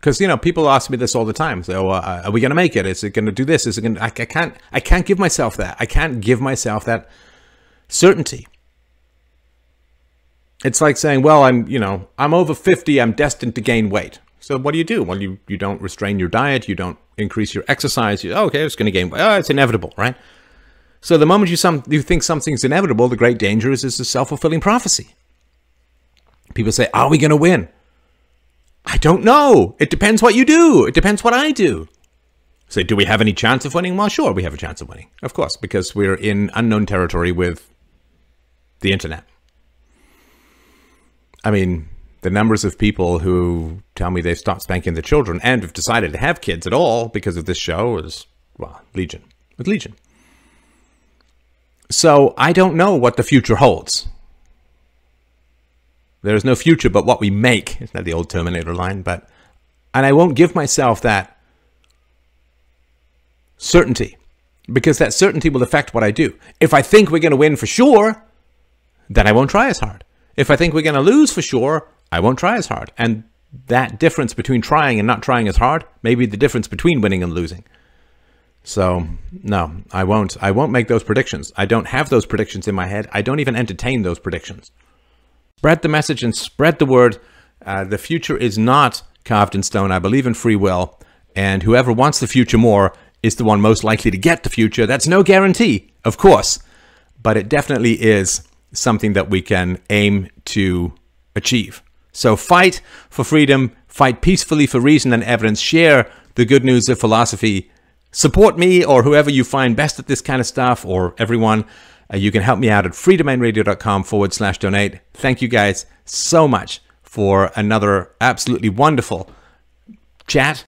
Because, you know, people ask me this all the time. So, are we going to make it? Is it going to do this? Is it going to... I can't give myself that. I can't give myself that certainty. It's like saying, well, I'm, you know, I'm over 50. I'm destined to gain weight. So what do? Well, you don't restrain your diet. You don't increase your exercise. You, oh, okay, it's going to gain weight. Oh, it's inevitable, right? So the moment you think something's inevitable, the great danger is it's a self-fulfilling prophecy. People say, are we going to win? I don't know. It depends what you do. It depends what I do. So do we have any chance of winning? Well, sure, we have a chance of winning. Of course, because we're in unknown territory with the internet. I mean, the numbers of people who tell me they've stopped spanking their children and have decided to have kids at all because of this show is, well, legion. It's legion. So I don't know what the future holds. There is no future but what we make. Isn't that the old Terminator line? But, and I won't give myself that certainty, because that certainty will affect what I do. If I think we're going to win for sure, then I won't try as hard. If I think we're going to lose for sure, I won't try as hard. And that difference between trying and not trying as hard may be the difference between winning and losing. So, no, I won't make those predictions. I don't have those predictions in my head. I don't even entertain those predictions. Spread the message and spread the word. The future is not carved in stone. I believe in free will. And whoever wants the future more is the one most likely to get the future. That's no guarantee, of course. But it definitely is something that we can aim to achieve. So fight for freedom. Fight peacefully for reason and evidence. Share the good news of philosophy. Support me or whoever you find best at this kind of stuff, or everyone. You can help me out at freedomainradio.com/donate. Thank you guys so much for another absolutely wonderful chat